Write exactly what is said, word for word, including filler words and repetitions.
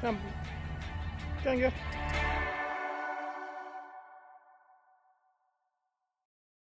Come, come here.